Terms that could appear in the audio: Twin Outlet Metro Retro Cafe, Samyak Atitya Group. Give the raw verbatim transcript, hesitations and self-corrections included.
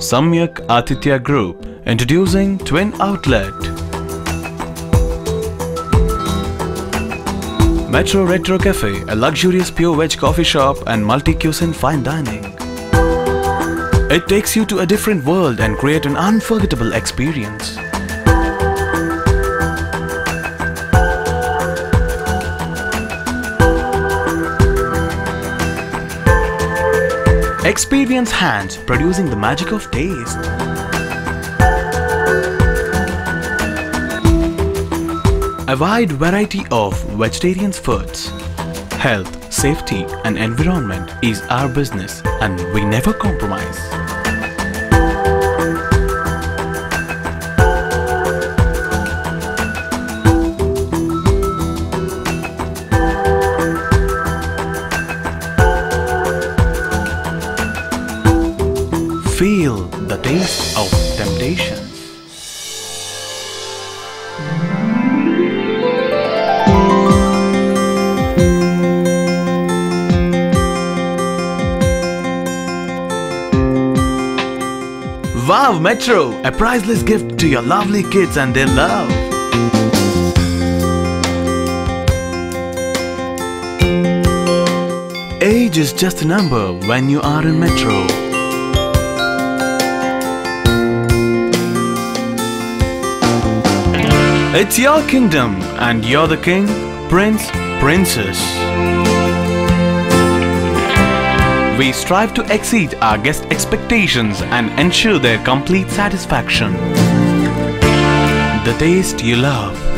Samyak Atitya Group, introducing Twin Outlet Metro Retro Cafe, a luxurious pure veg coffee shop and multi-cuisine fine dining. It takes you to a different world and create an unforgettable experience. Experience hands producing the magic of taste. A wide variety of vegetarian foods. Health, safety and environment is our business, and we never compromise. Feel the taste of temptation. Wow Metro, a priceless gift to your lovely kids and their love. Age is just a number when you are in Metro. It's your kingdom and you're the king, prince, princess. We strive to exceed our guest expectations and ensure their complete satisfaction. The taste you love.